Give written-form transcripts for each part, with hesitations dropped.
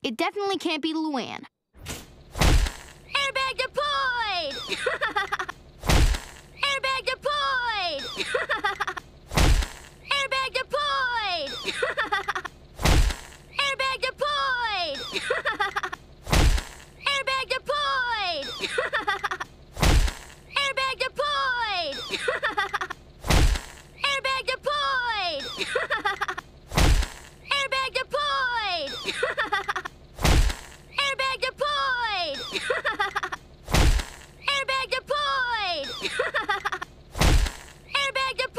It definitely can't be Luann. Airbag deployed! Airbag deployed! Airbag deployed! Airbag deployed! Airbag deployed! Airbag deployed! Airbag deployed! Airbag deployed! Airbag deployed! Airbag deployed! Airbag deployed!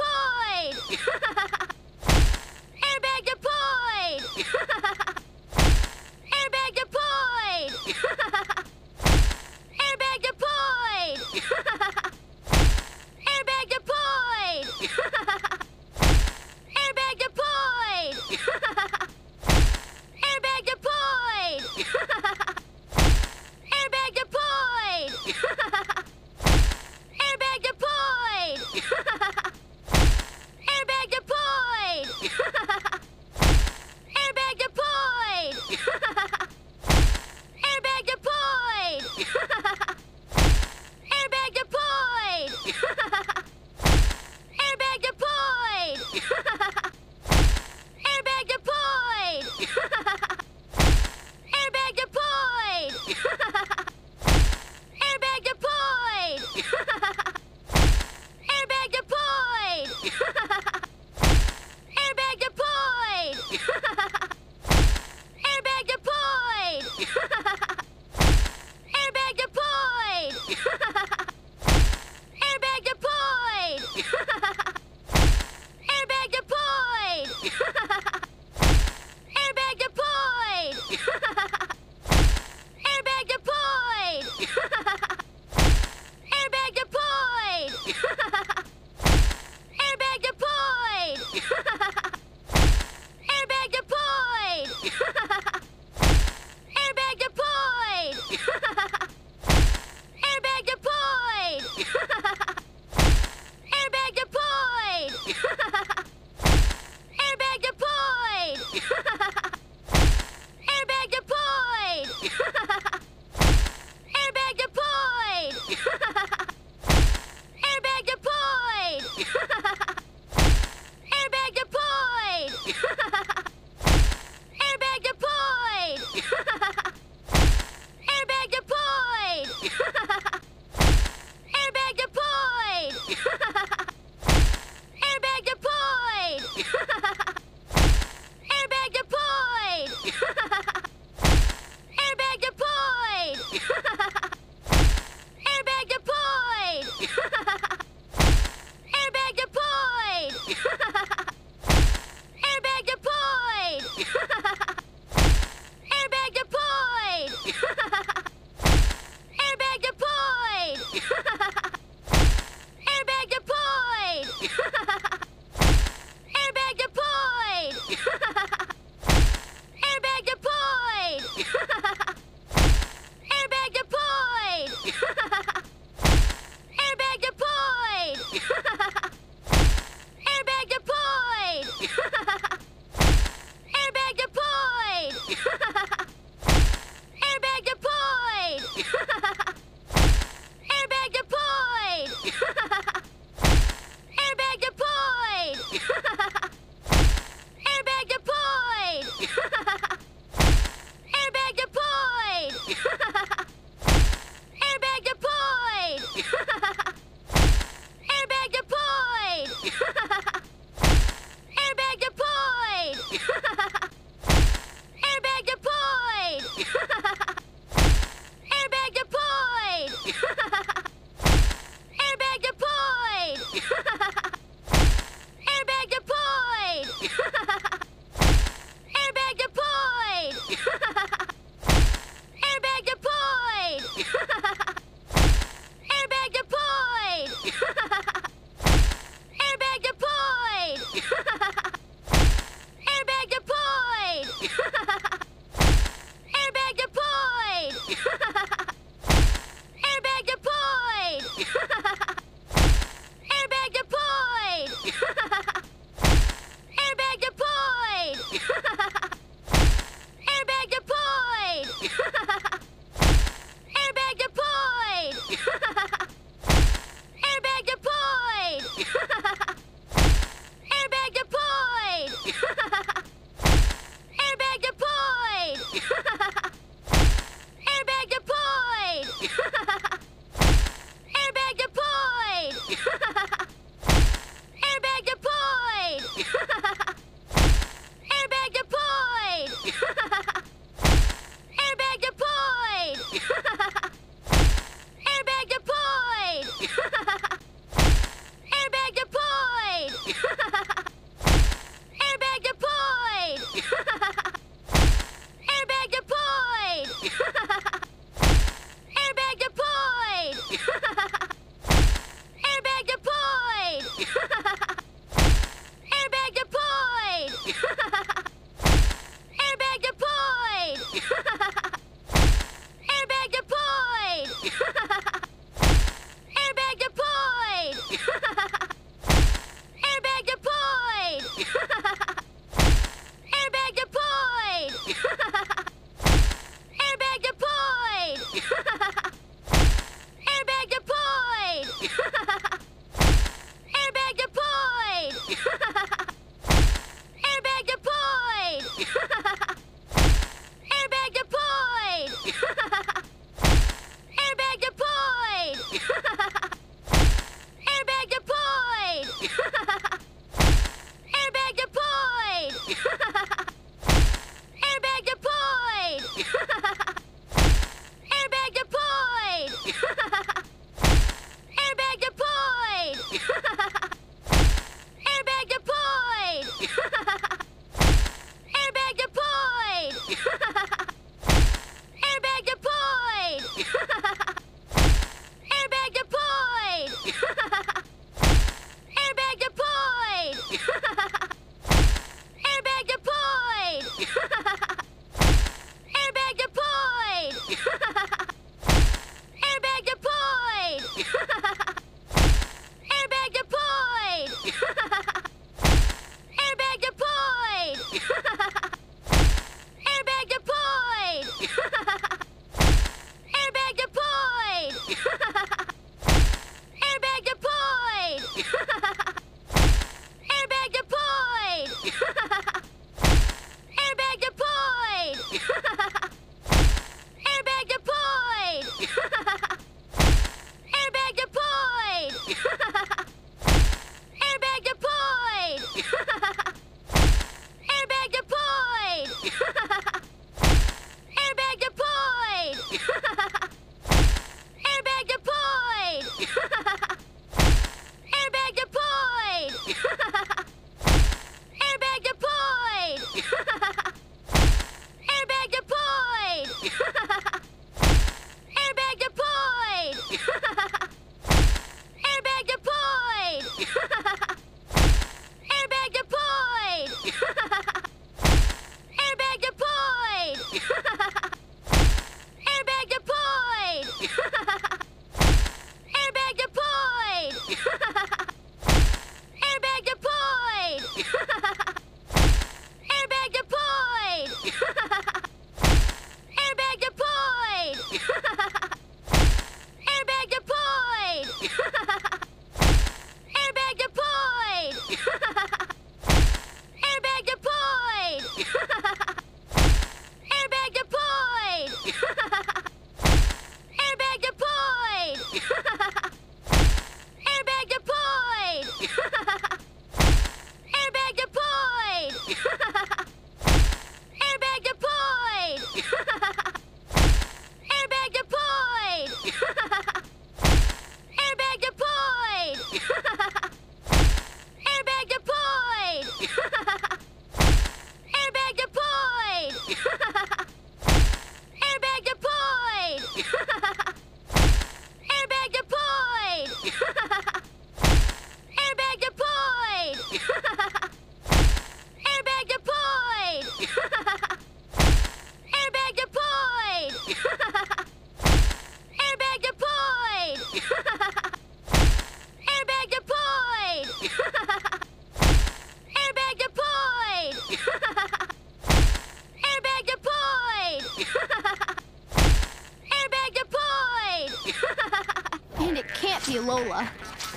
Kealola.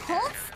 Colts?